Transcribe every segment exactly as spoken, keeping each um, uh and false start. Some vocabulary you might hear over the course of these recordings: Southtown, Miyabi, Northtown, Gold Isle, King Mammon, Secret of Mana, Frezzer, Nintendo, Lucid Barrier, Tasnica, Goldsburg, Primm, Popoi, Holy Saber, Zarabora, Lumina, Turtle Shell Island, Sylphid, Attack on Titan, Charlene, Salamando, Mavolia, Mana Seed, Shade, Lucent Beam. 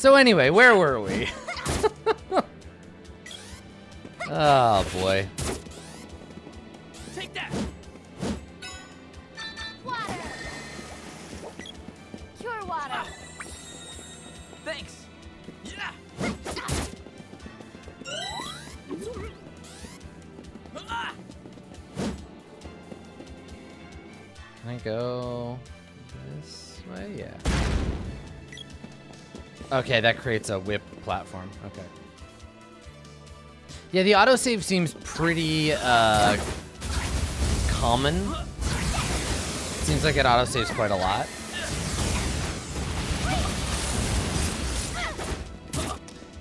So anyway, where were we? Oh boy. Take that. Water. Pure water. Ah. Thanks. Yeah. Ah. Can I go this way? Yeah. Okay, that creates a whip platform. Okay. Yeah, the autosave seems pretty uh, common. Seems like it autosaves quite a lot.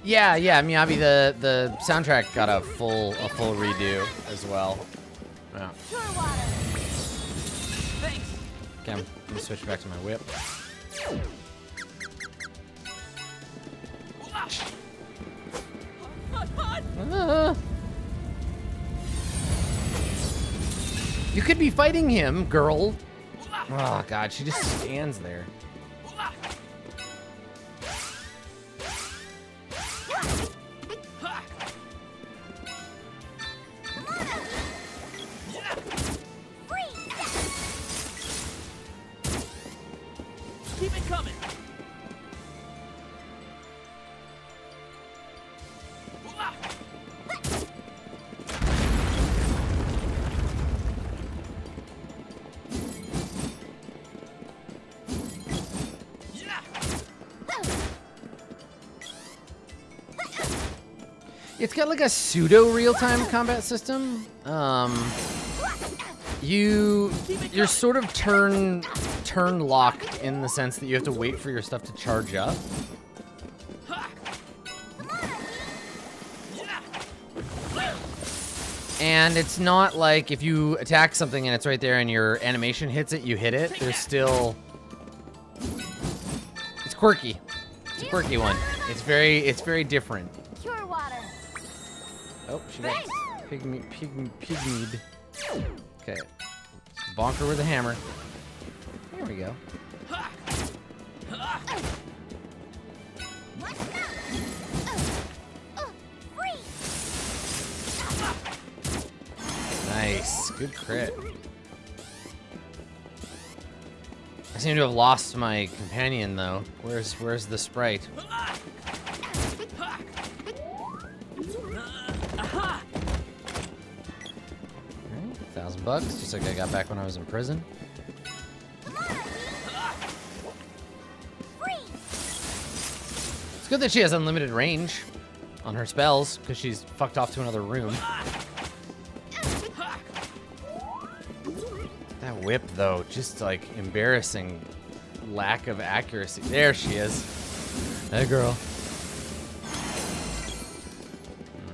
Yeah, yeah, Miyabi, the the soundtrack got a full a full redo as well. Yeah. Okay, I'm gonna switch back to my whip. Ah. You could be fighting him, girl. Oh god, she just stands there. Keep it coming. It's got like a pseudo real-time combat system. Um, you you're sort of turn turn locked in the sense that you have to wait for your stuff to charge up. And it's not like if you attack something and it's right there and your animation hits it, you hit it. There's still it's quirky. It's a quirky one. It's very it's very different. Oh, she got pygmy, pygmy, pygmied. Okay. Bonk her with a hammer. There we go. Nice. Good crit. I seem to have lost my companion, though. Where's, where's the sprite? Thousand bucks, just like I got back when I was in prison. It's good that she has unlimited range on her spells because she's fucked off to another room. That whip, though, just like embarrassing lack of accuracy. There she is. Hey, girl.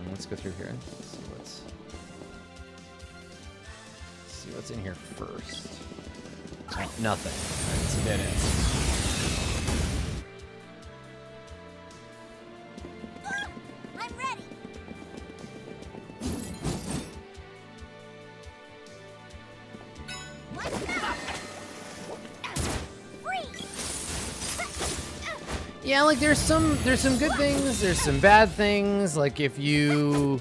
Let's go through here. What's in here first? Oh, nothing. All right, so dead end. I'm ready. Yeah, like there's some there's some good things, there's some bad things. Like if you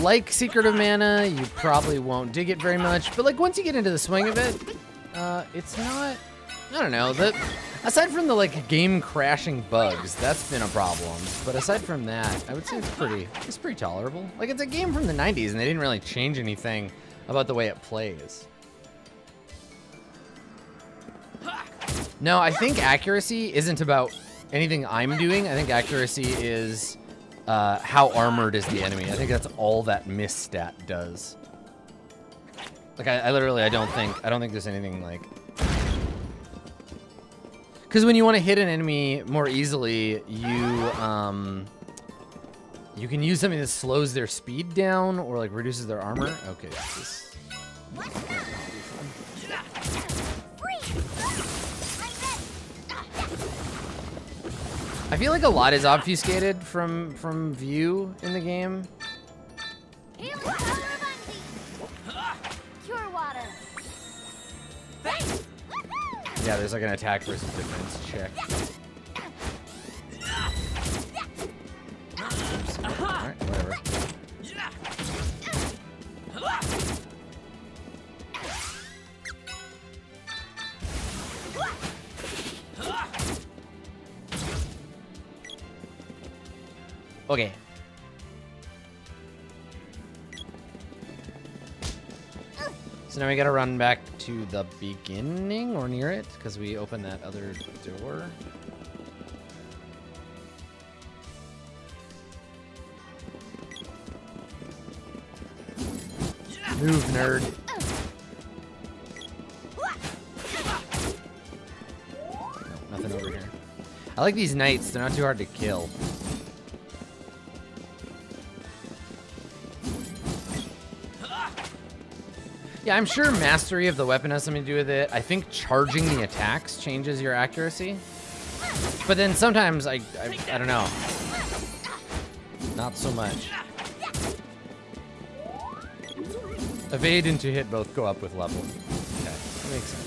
like Secret of Mana, you probably won't dig it very much, but like once you get into the swing of it, uh, it's not, I don't know, that, aside from the like game crashing bugs, that's been a problem, but aside from that, I would say it's pretty, it's pretty tolerable. Like it's a game from the nineties and they didn't really change anything about the way it plays. No, I think accuracy isn't about anything I'm doing. I think accuracy is Uh, how armored is the enemy? I think that's all that miss stat does. Like I, I literally, I don't think, I don't think there's anything like. Because when you want to hit an enemy more easily, you um, you can use something that slows their speed down or like reduces their armor. Okay. This I feel like a lot is obfuscated from from view in the game. Yeah, there's like an attack versus defense check. Okay. So now we gotta run back to the beginning or near it, because we opened that other door. Move, nerd. No, nothing over here. I like these knights, they're not too hard to kill. Yeah, I'm sure mastery of the weapon has something to do with it. I think charging the attacks changes your accuracy. But then sometimes, I, I, I don't know. Not so much. Evade and to hit both go up with level. Okay, that makes sense.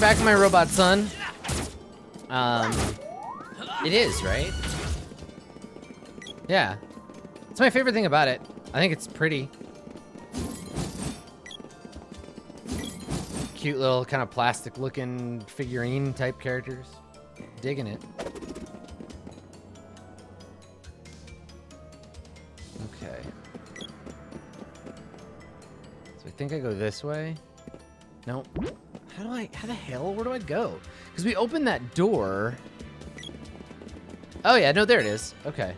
Back to my robot son. Um, it is, right? Yeah. It's my favorite thing about it. I think it's pretty. Cute little kind of plastic looking figurine type characters. Digging it. Okay. So I think I go this way. Nope. How do I, how the hell, where do I go? Because we opened that door. Oh yeah, no, there it is. Okay.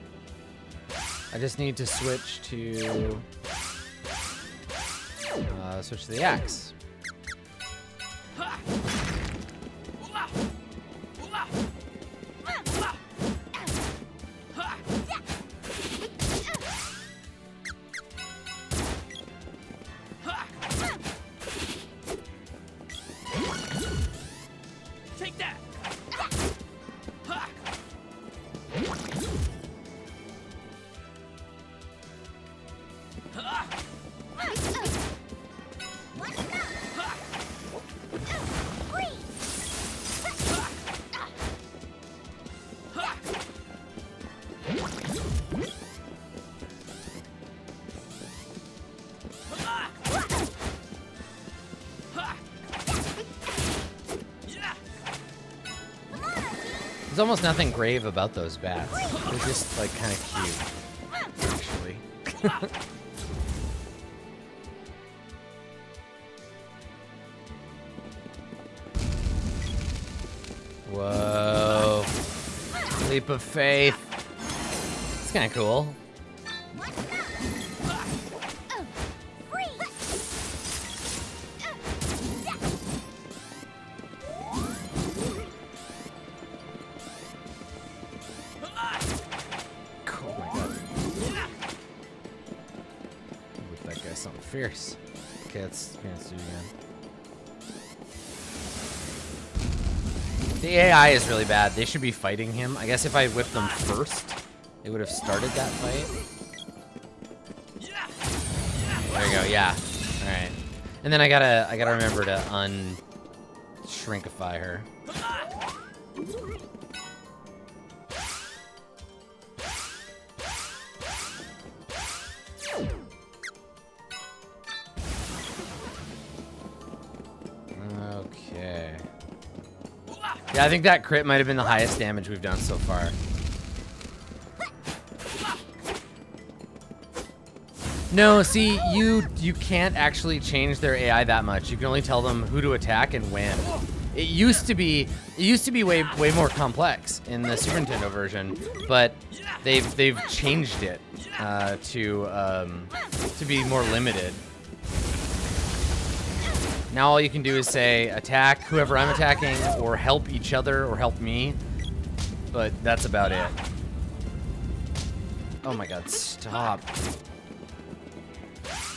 I just need to switch to, uh, switch to the axe. There's almost nothing grave about those bats. They're just like kind of cute, actually. Whoa. Leap of faith. It's kind of cool. Fierce. Okay, let's, let's do it again. The A I is really bad. They should be fighting him. I guess if I whipped them first, it would have started that fight. There you go. Yeah. All right. And then I gotta, I gotta remember to unshrinkify her. I think that crit might have been the highest damage we've done so far. No, see, you you can't actually change their A I that much. You can only tell them who to attack and when. It used to be it used to be way way more complex in the Super Nintendo version, but they've they've changed it uh, to um, to be more limited. Now all you can do is say, attack whoever I'm attacking, or help each other, or help me. But that's about it. Oh my god, stop.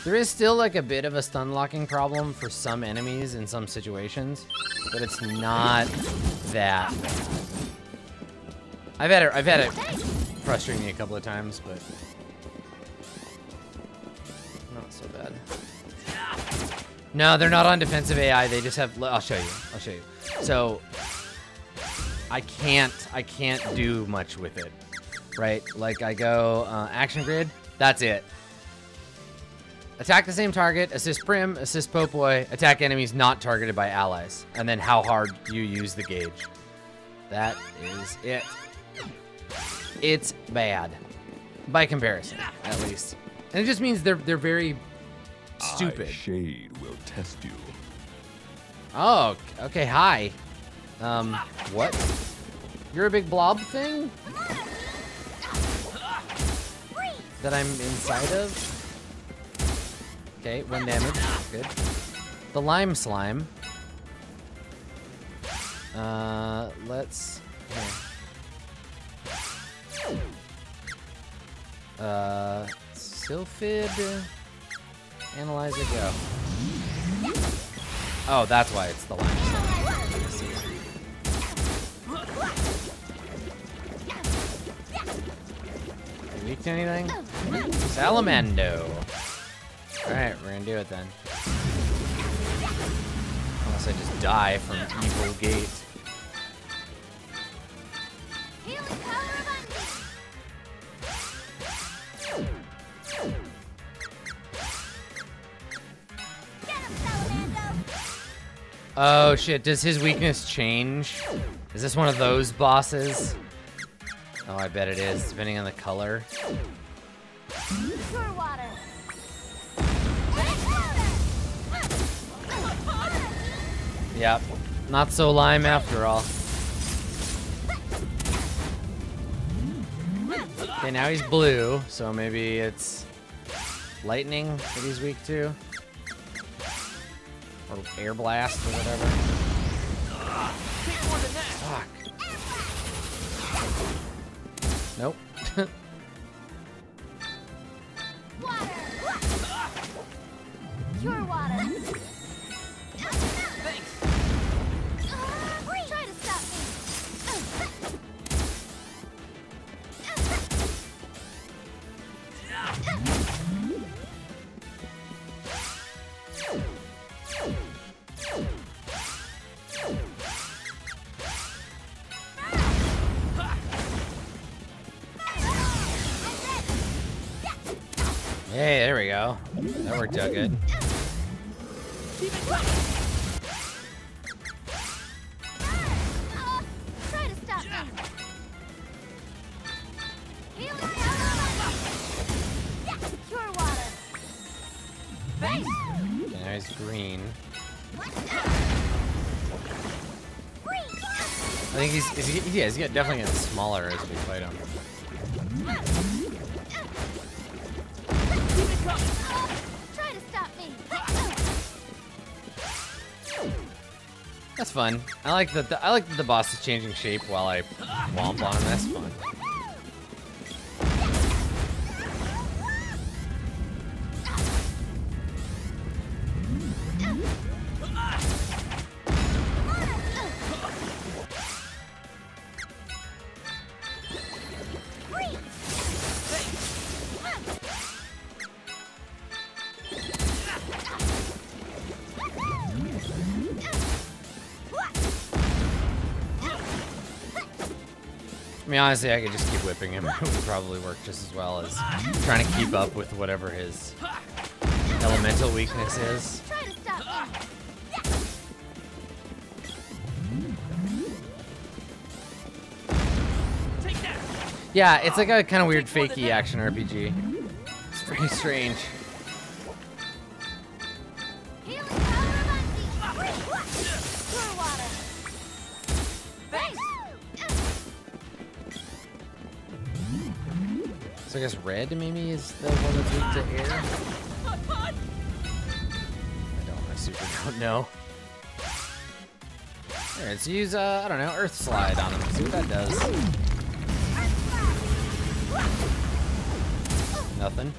There is still like a bit of a stun locking problem for some enemies in some situations, but it's not that bad. I've had it. I've had it frustrate me a couple of times, but not so bad. No, they're not on defensive A I. They just have. I'll show you. I'll show you. So I can't. I can't do much with it, right? Like I go uh, action grid. That's it. Attack the same target, assist Primm, assist Popoi, attack enemies not targeted by allies, and then how hard you use the gauge. That is it. It's bad, by comparison, at least. And it just means they're they're very stupid. I, Shade, will test you. Oh, okay. Hi. Um, what? You're a big blob thing that I'm inside of. Okay, one damage. Good. The lime slime. Uh, let's. Okay. Uh, Sylphid. Analyzer, go. Oh, that's why it's the lime slime. Are you weak to anything? Salamando. Alright, we're gonna do it then. Unless I just die from evil gate. Oh shit, does his weakness change? Is this one of those bosses? Oh, I bet it is, depending on the color. Yep, not so lime after all. Okay, now he's blue, so maybe it's lightning that he's weak to. Or air blast or whatever. Fuck. Nope. Pure water. Hey, there we go. That worked out good. There's green. I think he's, is he, yeah, he's definitely getting smaller as we fight him. Try to stop me. That's fun. I like that. The, I like that the boss is changing shape while I womp on him. That's fun. I mean, honestly, I could just keep whipping him. It would probably work just as well as trying to keep up with whatever his elemental weakness is. Yeah, it's like a kind of weird fakey action R P G. It's pretty strange. So I guess red maybe is the one that's weak to air? I don't, I super don't know. Alright, let's use, uh, I don't know, Earth Slide on him. See what that does. Nothing.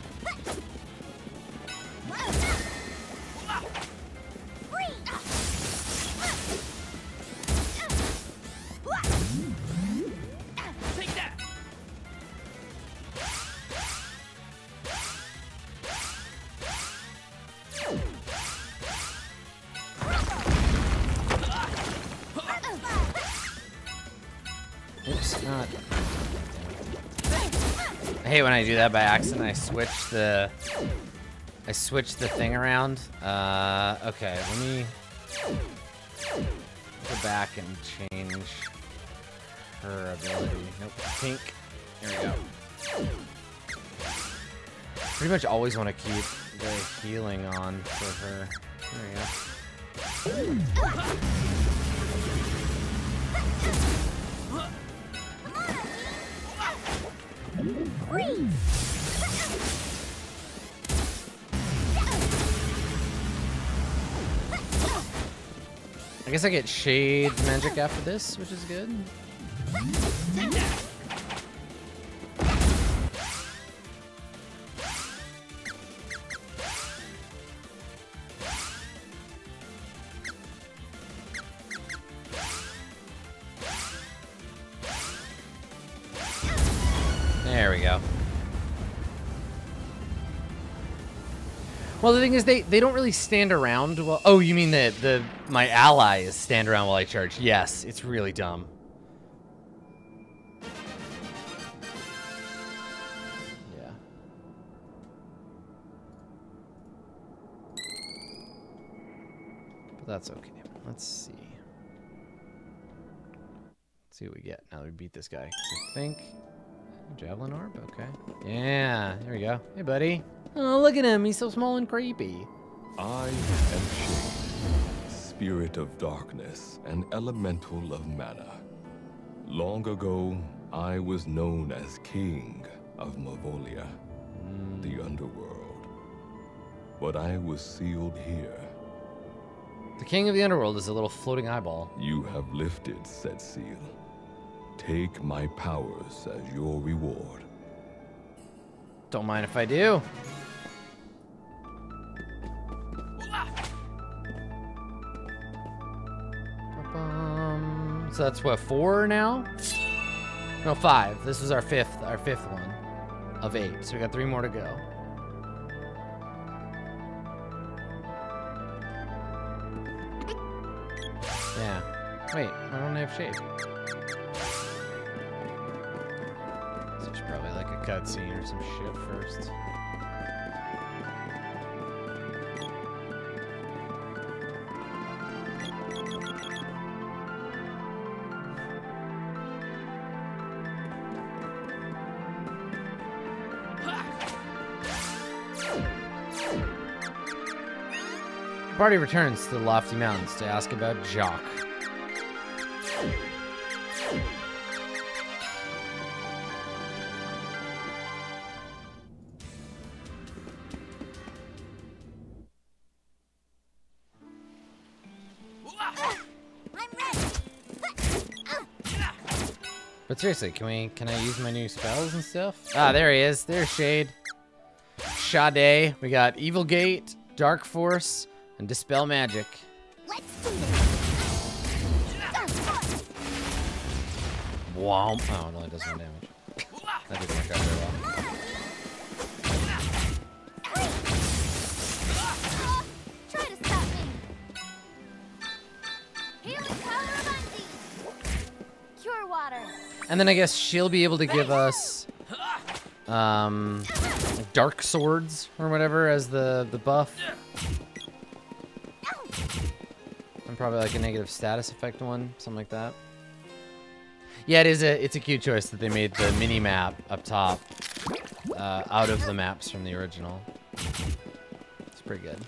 it's not. I hate when I do that by accident. I switch the, I switch the thing around. Uh, okay, let me go back and change her ability. Nope, pink. There we go. Pretty much always want to keep the healing on for her. There we go. I guess I get Shade magic after this, which is good. There we go. Well, the thing is, they, they don't really stand around while... Oh, you mean that the my allies stand around while I charge. Yes, it's really dumb. Yeah. But that's okay. Let's see. Let's see what we get now that we beat this guy. I think... Javelin Orb? Okay. Yeah, there we go. Hey, buddy. Oh, look at him. He's so small and creepy. I am Shade, spirit of darkness and elemental of mana. Long ago, I was known as King of Mavolia, mm. the underworld. But I was sealed here. The King of the Underworld is a little floating eyeball. You have lifted said seal. Take my powers as your reward. Don't mind if I do. So that's what, four now? No, five. This was our fifth, our fifth one of eight. So we got three more to go. Yeah. Wait, I don't have shape. Cutscene or some shit first. The party returns to the lofty mountains to ask about Jock. Seriously, can we, can I use my new spells and stuff? Ah, there he is. There's Shade. Shade. We got Evil Gate, Dark Force, and Dispel Magic. Wow. Oh, no, it does no damage. That didn't work out very well. Cure water. And then I guess she'll be able to give us um, dark swords or whatever as the, the buff. And probably like a negative status effect one, something like that. Yeah, it is a, it's a cute choice that they made the mini map up top uh, out of the maps from the original. It's pretty good.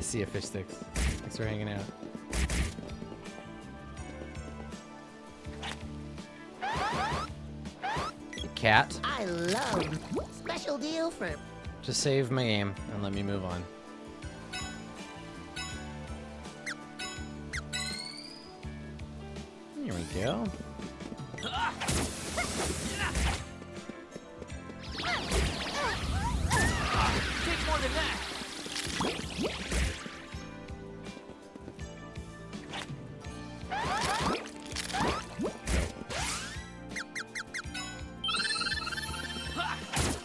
See ya, fish sticks. Thanks for hanging out. A cat. I love special deal for. Just save my game and let me move on. Here we go. Take more than that.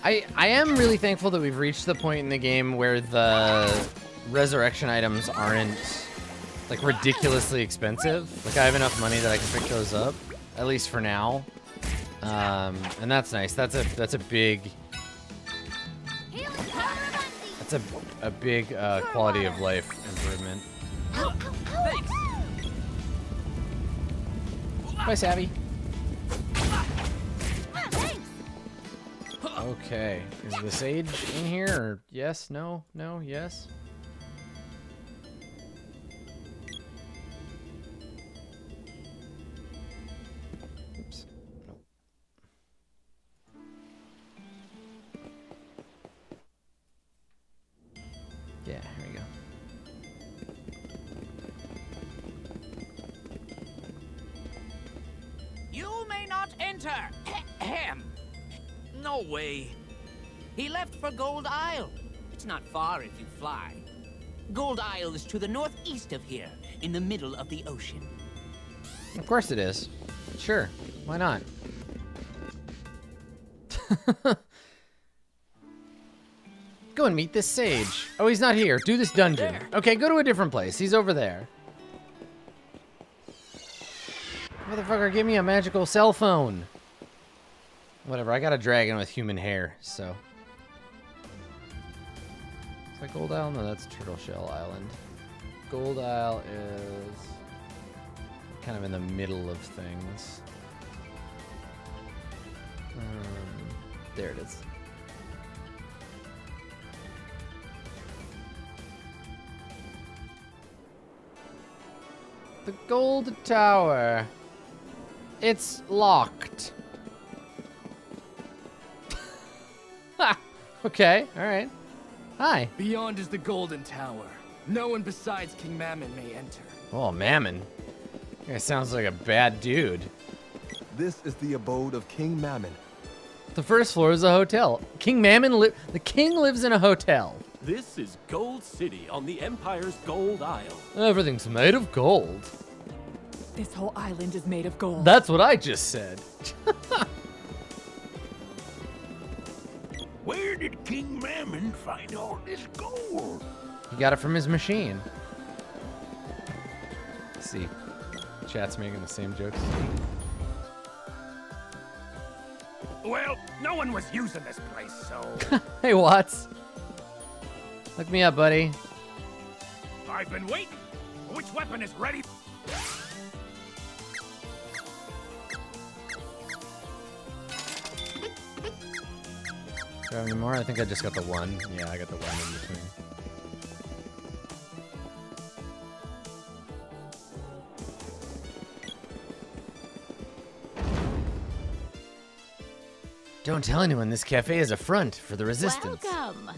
I, I am really thankful that we've reached the point in the game where the resurrection items aren't, like, ridiculously expensive. Like, I have enough money that I can pick those up, at least for now. Um, and that's nice. That's a, that's a big... That's a, a big uh, quality of life improvement. Bye, Savvy. Okay, is the sage in here, or yes, no, no, yes? Oops, nope. Yeah, here we go. You may not enter. Ahem. No way. He left for Gold Isle. It's not far if you fly. Gold Isle is to the northeast of here, in the middle of the ocean. Of course it is. Sure. Why not? Go and meet this sage. Oh, he's not here. Do this dungeon. Okay, go to a different place. He's over there. Motherfucker, give me a magical cell phone. Whatever, I got a dragon with human hair, so. Is that Gold Isle? No, that's Turtle Shell Island. Gold Isle is kind of in the middle of things. Um, there it is. The Gold Tower. It's locked. Okay, all right. Hi. Beyond is the Golden Tower. No one besides King Mammon may enter. Oh, Mammon. That sounds like a bad dude. This is the abode of King Mammon. The first floor is a hotel. King Mammon, li the king lives in a hotel. This is Gold City on the Empire's Gold Isle. Everything's made of gold. This whole island is made of gold. That's what I just said. Where did King Mammon find all this gold? He got it from his machine. Let's see, chat's making the same jokes. Well, no one was using this place, so. Hey, Watts. Look me up, buddy. I've been waiting. Which weapon is ready? Do I have any more? I think I just got the one. Yeah, I got the one in between. Don't tell anyone this cafe is a front for the resistance. Welcome.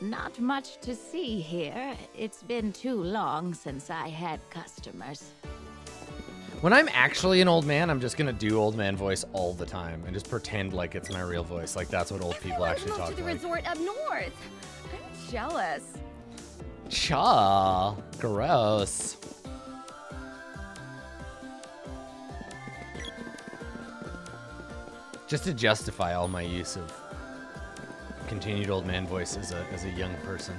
Not much to see here. It's been too long since I had customers. When I'm actually an old man, I'm just gonna do old man voice all the time and just pretend like it's my real voice. Like that's what old people actually talk like. To the resort up north. I'm jealous. Chaw, gross. Just to justify all my use of continued old man voice as a as a young person.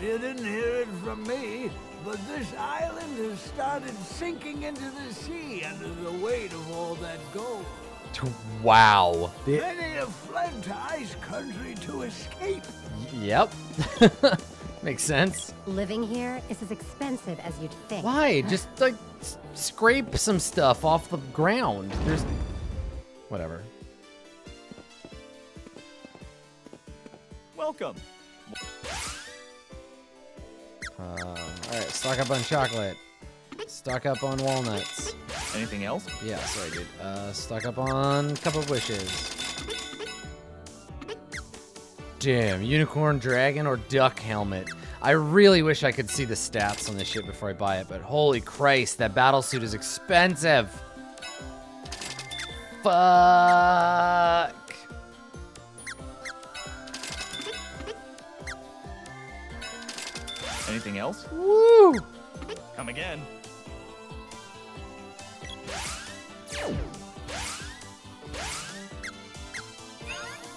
You didn't hear it from me. But this island has started sinking into the sea under the weight of all that gold. Wow. Many have fled to ice country to escape. Yep. Makes sense. Living here is as expensive as you'd think. Why? Just, like, s scrape some stuff off the ground. There's... Whatever. Welcome. Um, Alright, stock up on chocolate. Stock up on walnuts. Anything else? Yeah, sorry, dude. Uh, stock up on Cup of Wishes. Damn, unicorn, dragon, or duck helmet. I really wish I could see the stats on this shit before I buy it, but holy Christ, that battle suit is expensive! Fuck! Anything else? Woo! Come again.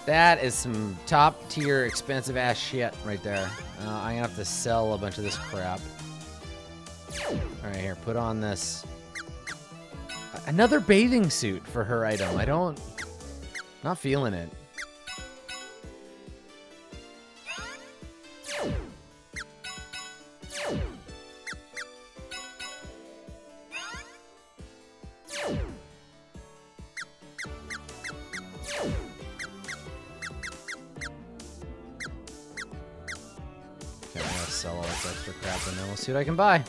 That is some top tier expensive ass shit right there. Uh, I'm gonna have to sell a bunch of this crap. Alright, here, put on this. Another bathing suit for her item. I don't... Not feeling it. See what I can buy.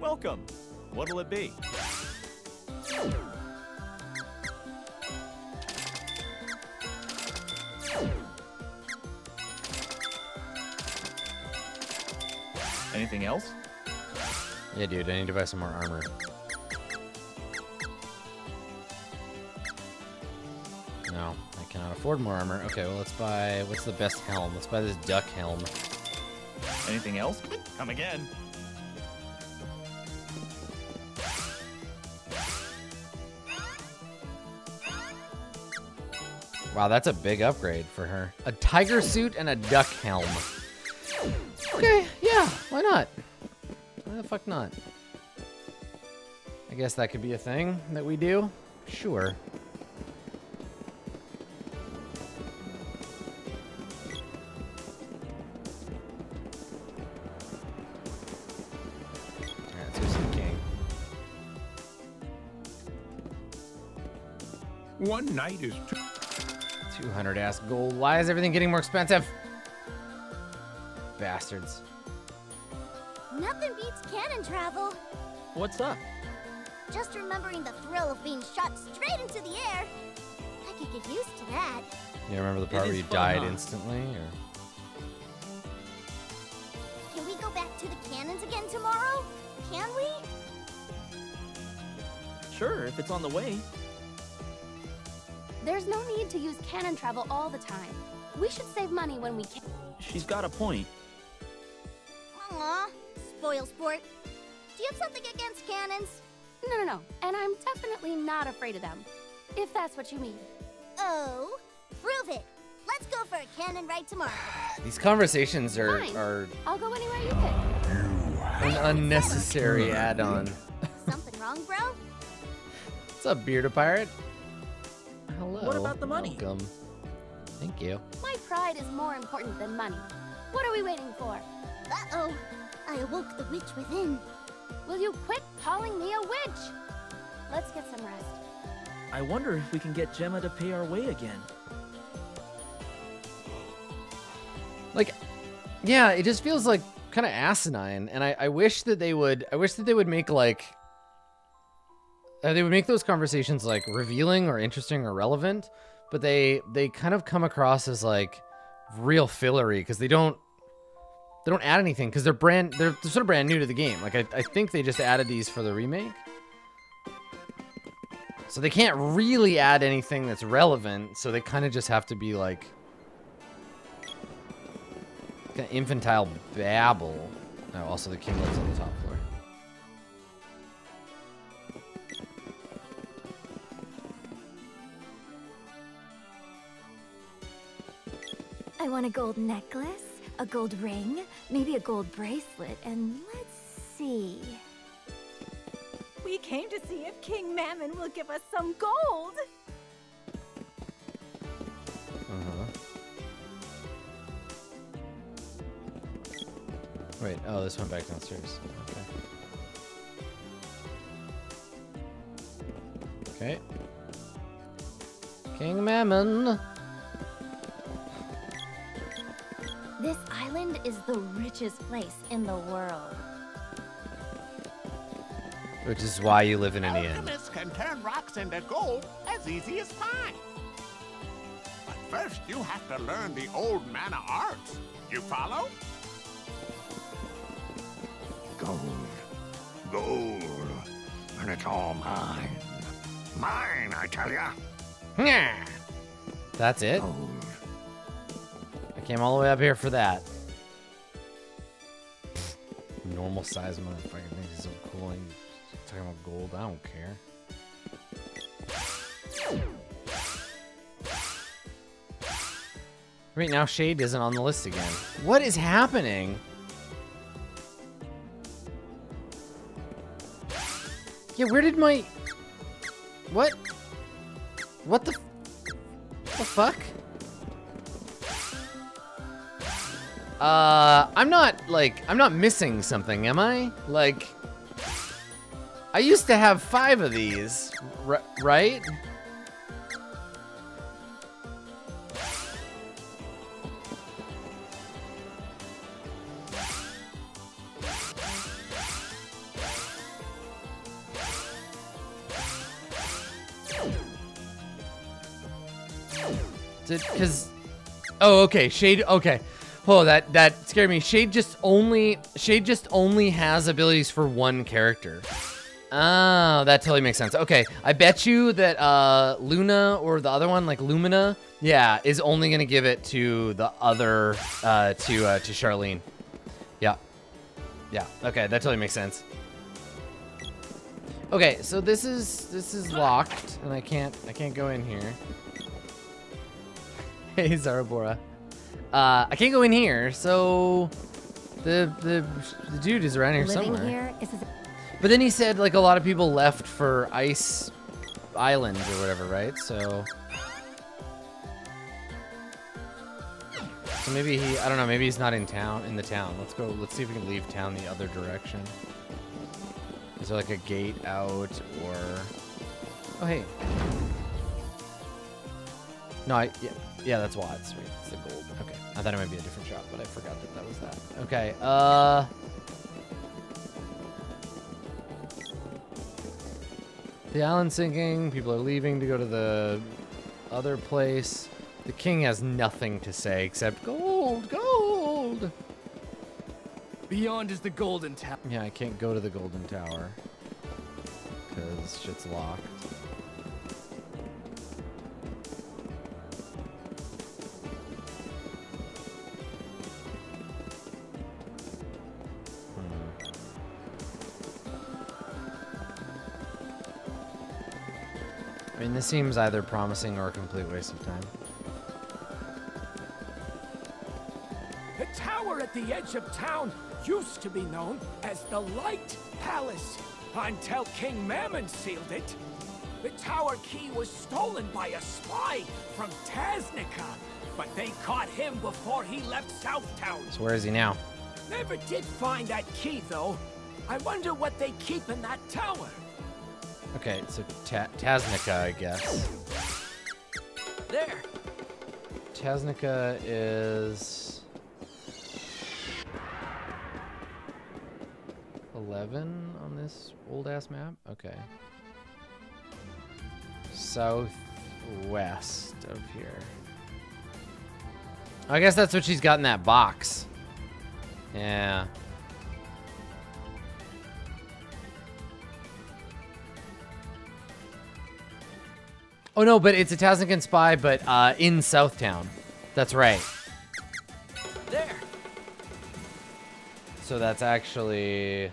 Welcome. What'll it be? Anything else? Yeah, dude, I need to buy some more armor. No, I cannot afford more armor. Okay, well, let's buy... What's the best helm? Let's buy this duck helm. Anything else? Come again. Wow, that's a big upgrade for her. A tiger suit and a duck helm. Okay, yeah, why not? Why the fuck not? I guess that could be a thing that we do. Sure. One night is two hundred ass gold. Why is everything getting more expensive? Bastards. Nothing beats cannon travel. What's up? Just remembering the thrill of being shot straight into the air. I could get used to that. You remember the part where you died instantly? Or? Can we go back to the cannons again tomorrow? Can we? Sure, if it's on the way. There's no need to use cannon travel all the time. We should save money when we can. She's got a point. Aw, spoil sport. Do you have something against cannons? No, no, no. And I'm definitely not afraid of them. If that's what you mean. Oh, prove it. Let's go for a cannon ride tomorrow. These conversations are... Fine. are I'll go anywhere you pick. An I unnecessary add-on. Something wrong, bro? What's up, Bearded Pirate? Hello. What about the money? Welcome. Thank you. My pride is more important than money. What are we waiting for? Uh-oh. I awoke the witch within. Will you quit calling me a witch? Let's get some rest. I wonder if we can get Gemma to pay our way again. Like, yeah, it just feels like kind of asinine. And I, I wish that they would, I wish that they would make like... Uh, they would make those conversations like revealing or interesting or relevant, but they they kind of come across as like real fillery because they don't they don't add anything because they're brand they're, they're sort of brand new to the game. Like I, I think they just added these for the remake, so they can't really add anything that's relevant. So they kind of just have to be like kind of infantile babble. Oh, also the king lives on the top floor. I want a gold necklace, a gold ring, maybe a gold bracelet, and let's see. We came to see if King Mammon will give us some gold. Uh-huh. Wait, oh, this went back downstairs. Okay. Okay. King Mammon. This island is the richest place in the world. Which is why you live in an inn. Alchemists can turn rocks into gold as easy as pie. But first you have to learn the old mana arts. You follow? Gold. Gold. And it's all mine. Mine, I tell ya. Yeah. That's it? Gold. Came all the way up here for that. Pfft, normal size motherfucker thinks he's so cool and he's talking about gold. I don't care. Right now, Shade isn't on the list again. What is happening? Yeah, where did my... What? What the... The fuck? Uh, I'm not, like, I'm not missing something, am I? Like, I used to have five of these, r- right? Because, oh, okay, Shade, okay. Oh, that that scared me. Shade just only Shade just only has abilities for one character. Oh, that totally makes sense. Okay, I bet you that uh, Luna or the other one, like Lumina, yeah, is only gonna give it to the other uh, to uh, to Charlene. Yeah, yeah. Okay, that totally makes sense. Okay, so this is this is locked, and I can't I can't go in here. Hey, Zarabora. Uh, I can't go in here, so the the, the dude is around here Living somewhere. Here is but then he said like a lot of people left for Ice Island or whatever, right? So, so maybe he, I don't know, maybe he's not in town, in the town. Let's go, let's see if we can leave town the other direction. Is there like a gate out or, oh hey. No, I, yeah, yeah, that's Watts, right? It's the gold. Okay, I thought it might be a different shop, but I forgot that that was that. Okay, uh... the island's sinking, people are leaving to go to the other place. The king has nothing to say except gold, gold! Beyond is the golden tower. Yeah, I can't go to the golden tower, because shit's locked. I mean, this seems either promising or a complete waste of time. The tower at the edge of town used to be known as the Light Palace until King Mammon sealed it. The tower key was stolen by a spy from Tasnica, but they caught him before he left Southtown. So where is he now? Never did find that key, though. I wonder what they keep in that tower. Okay, so ta Tasnica, I guess. There. Tasnica is eleven on this old ass map. Okay. Southwest of here. I guess that's what she's got in that box. Yeah. Oh no, but it's a Tasnican spy, but uh, in Southtown. That's right. There. So that's actually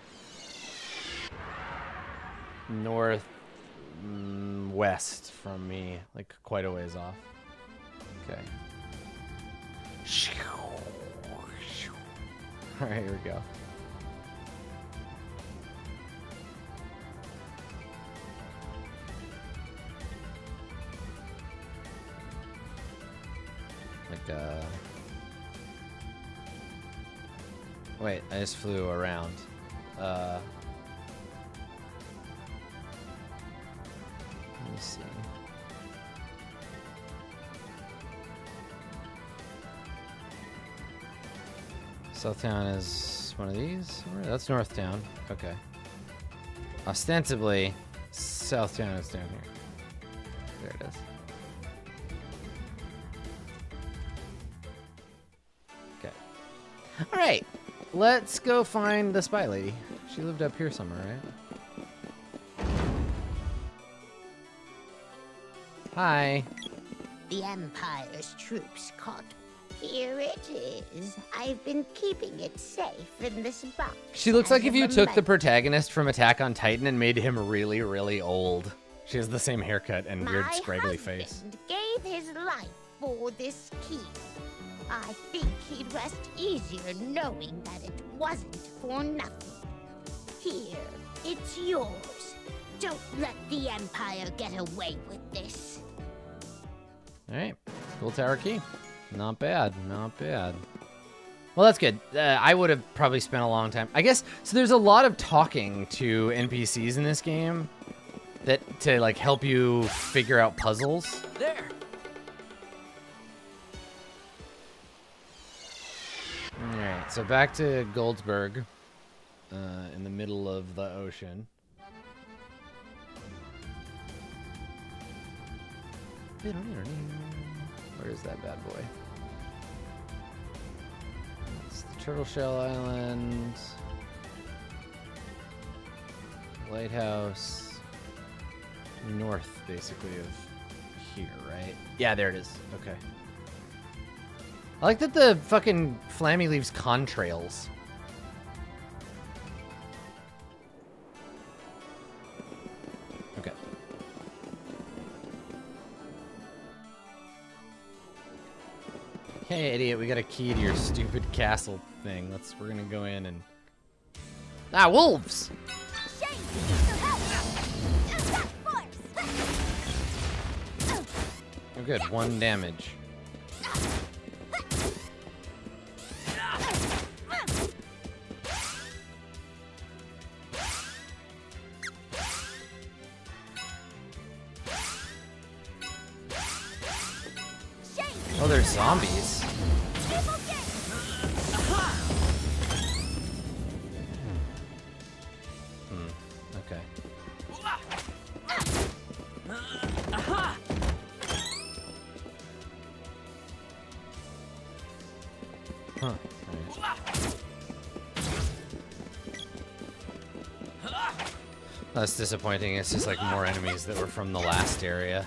north mm, west from me, like quite a ways off. Okay. All right, here we go. Like, uh... wait, I just flew around. Uh... Let me see. Southtown is one of these? That's Northtown. Okay. Ostensibly, Southtown is down here. There it is. All right, let's go find the spy lady. She lived up here somewhere, right? Hi. The Empire's troops caught. Here it is. I've been keeping it safe in this box. She looks like if you took the protagonist from Attack on Titan and made him really, really old. She has the same haircut and weird, scraggly face. My husband gave his life for this key. I think he'd rest easier knowing that it wasn't for nothing. Here, it's yours. Don't let the Empire get away with this. All right, cool tower key. Not bad, not bad. Well, that's good. Uh, I would have probably spent a long time. I guess, so there's a lot of talking to N P Cs in this game that to like help you figure out puzzles. There. All right, so back to Goldsburg uh, in the middle of the ocean. Where is that bad boy? It's the Turtle Shell Island. Lighthouse. North, basically, of here, right? Yeah, there it is. Okay. I like that the fucking Flammy leaves contrails. Okay. Hey, idiot, we got a key to your stupid castle thing. Let's, we're gonna go in and... Ah, wolves! Oh good, one damage. Oh, they're zombies. Hmm, okay. Huh. That's disappointing. It's just like more enemies that were from the last area.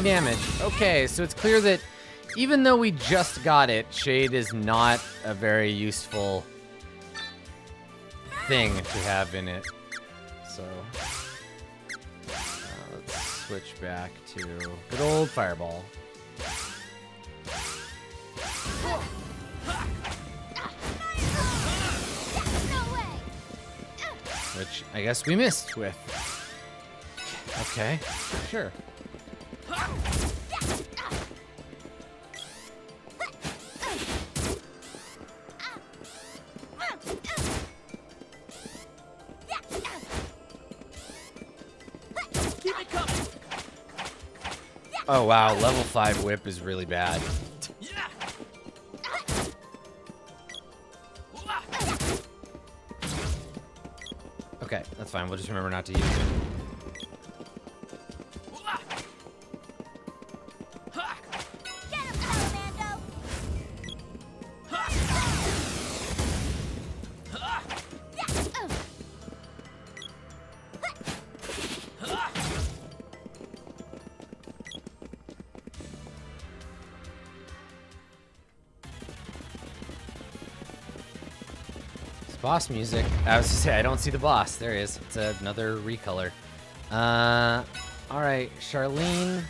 Damage. Okay, so it's clear that even though we just got it, Shade is not a very useful thing to have in it. So uh, let's switch back to good old Fireball. Which I guess we missed with. Okay, sure. Oh wow, level five whip is really bad. Okay, that's fine. We'll just remember not to use it. Boss music. I was just saying, I don't see the boss. There he is. It's another recolor. Uh, all right, Charlene.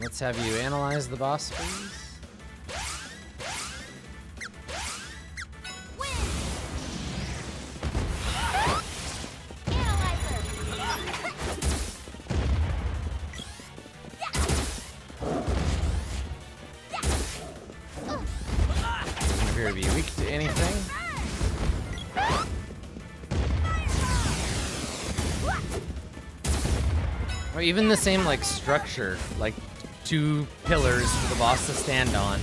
Let's have you analyze the boss, please. Even the same like structure, like two pillars for the boss to stand on.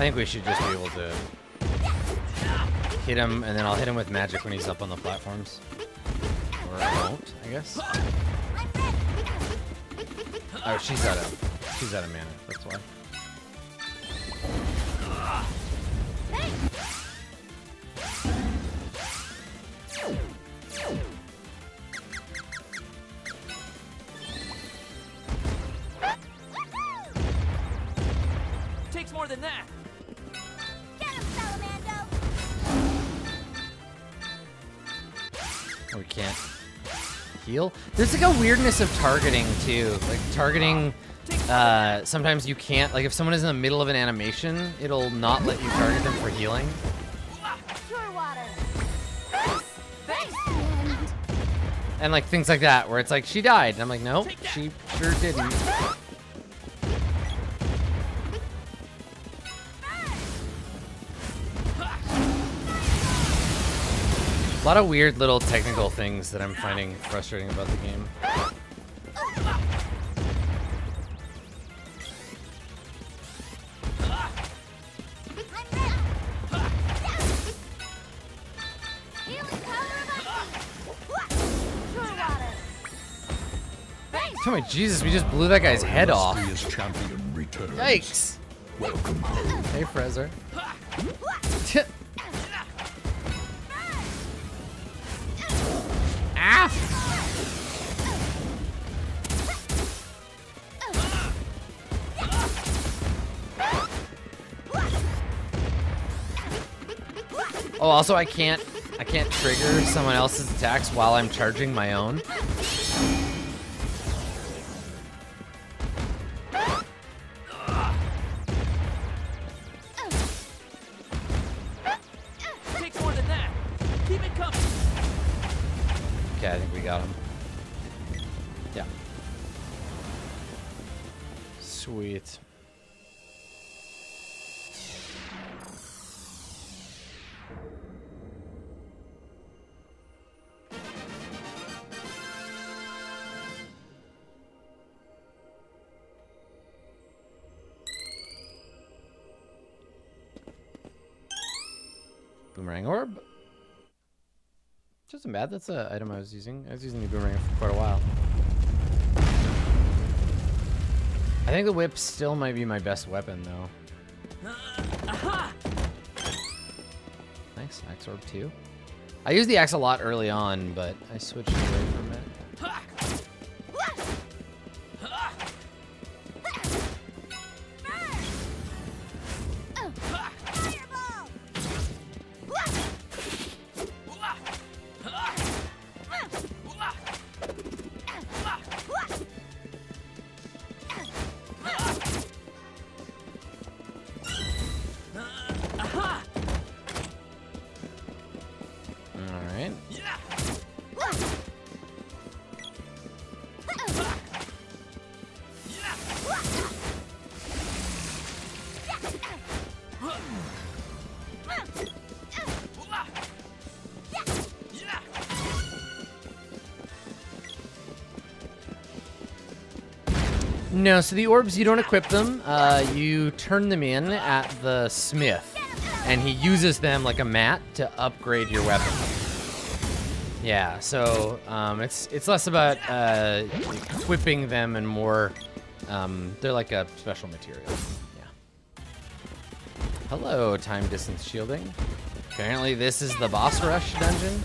I think we should just be able to hit him, and then I'll hit him with magic when he's up on the platforms. Or I won't, I guess. Oh, she's out of, she's out of mana, that's why. Takes more than that. Get him, Salamando. We can't heal. There's like a weirdness of targeting too. Like targeting. Uh, sometimes you can't, like if someone is in the middle of an animation, it'll not let you target them for healing. And like things like that, where it's like, she died. And I'm like, no, she sure didn't. A lot of weird little technical things that I'm finding frustrating about the game. Oh my Jesus, we just blew that guy's head off. Yikes. Welcome home. Hey, Frezzer. Ah! Oh, also I can't, I can't trigger someone else's attacks while I'm charging my own. Boomerang orb. Which isn't bad. That's an item I was using. I was using the boomerang for quite a while. I think the whip still might be my best weapon, though. Nice. Axe orb too. I used the axe a lot early on, but I switched away from it. No, so the orbs, you don't equip them, uh, you turn them in at the smith, and he uses them like a mat to upgrade your weapon. Yeah, so um, it's it's less about uh, equipping them and more, um, they're like a special material. Yeah. Hello, time distance shielding. Apparently this is the boss rush dungeon.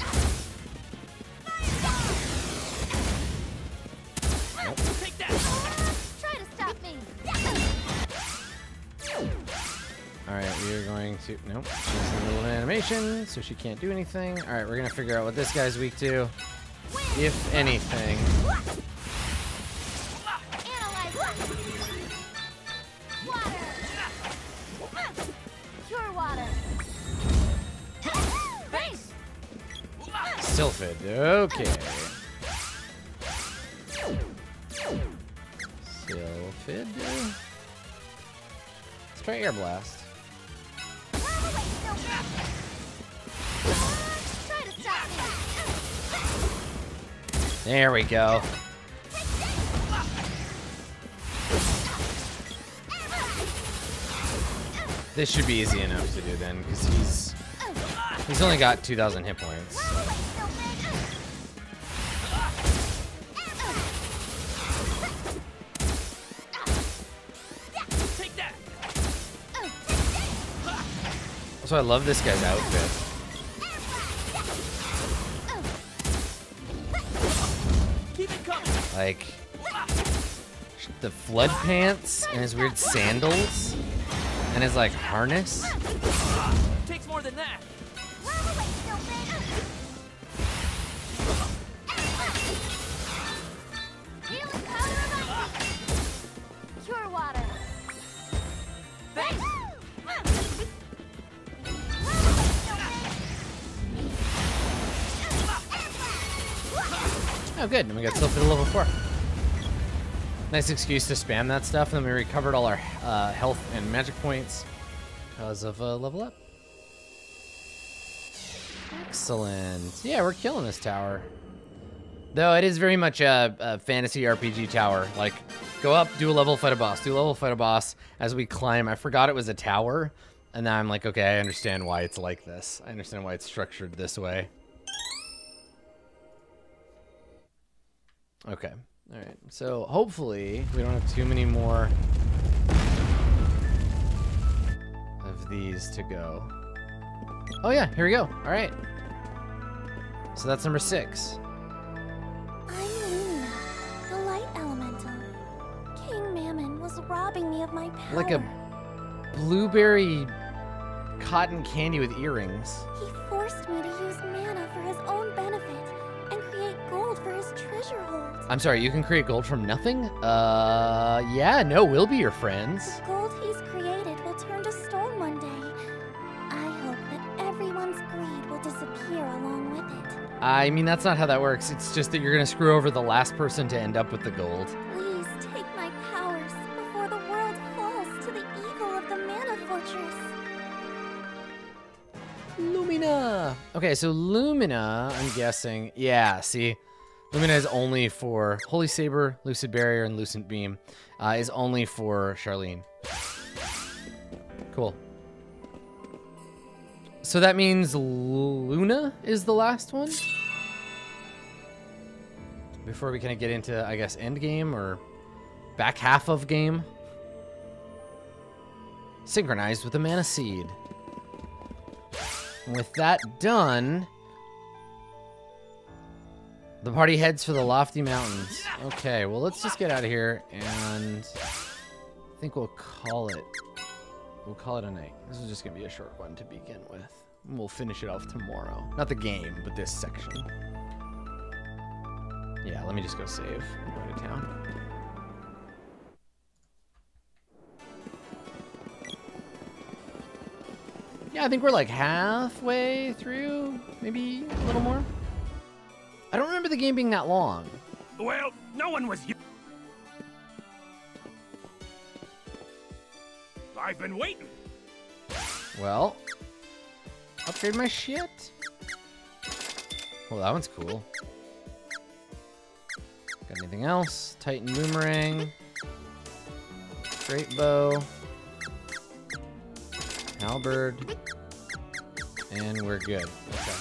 Nope, she's in the middle of an animation, so she can't do anything. All right, we're gonna figure out what this guy's weak to, if anything. Sylphid, okay. Sylphid. Let's try air blast. There we go. This should be easy enough to do then, because he's he's only got two thousand hit points. Also, I love this guy's outfit. Like, the flood pants and his weird sandals and his, like, harness. Takes more than that. Pure water. Oh, good. And we got Sylphid to level four. Nice excuse to spam that stuff, and then we recovered all our uh, health and magic points because of uh, level up. Excellent. Yeah, we're killing this tower. Though it is very much a, a fantasy R P G tower. Like, go up, do a level, fight a boss, do a level, fight a boss as we climb. I forgot it was a tower, and now I'm like, okay, I understand why it's like this. I understand why it's structured this way. Okay, all right, so hopefully we don't have too many more of these to go. Oh yeah, here we go, all right. So that's number six. I'm Lumina, the light elemental. King Mammon was robbing me of my power. Like a blueberry cotton candy with earrings. He forced me to use mana for his own benefit. Gold for his treasure hold. I'm sorry, you can create gold from nothing? Uh, yeah, no, we'll be your friends. The gold he's created will turn to stone one day. I hope that everyone's greed will disappear along with it. I mean, that's not how that works. It's just that you're gonna screw over the last person to end up with the gold. Please take my powers before the world falls to the evil of the Mana Fortress. Lumina! Okay, so Lumina, I'm guessing, yeah, see? Lumina is only for Holy Saber, Lucid Barrier, and Lucent Beam. Uh, is only for Charlene. Cool. So that means Luna is the last one? Before we kind of get into, I guess, end game or back half of game. Synchronized with the Mana Seed. With that done, the party heads for the lofty mountains. Okay, well, let's just get out of here, and I think we'll call it. We'll call it a night. This is just gonna be a short one to begin with. We'll finish it off tomorrow. Not the game, but this section. Yeah, let me just go save and go to town. Yeah, I think we're like halfway through, maybe a little more. I don't remember the game being that long. Well, no one was. I've been waiting. Well, upgrade my shit. Well, that one's cool. Got anything else? Titan boomerang. Great bow. Halberd. And we're good. Okay.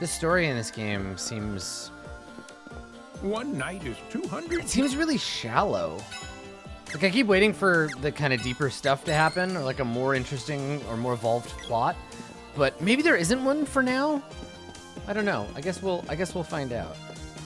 The story in this game seems... One night is two hundred. It seems really shallow. Like, I keep waiting for the kind of deeper stuff to happen, or like a more interesting or more evolved plot, but maybe there isn't one for now? I don't know. I guess we'll, I guess we'll find out.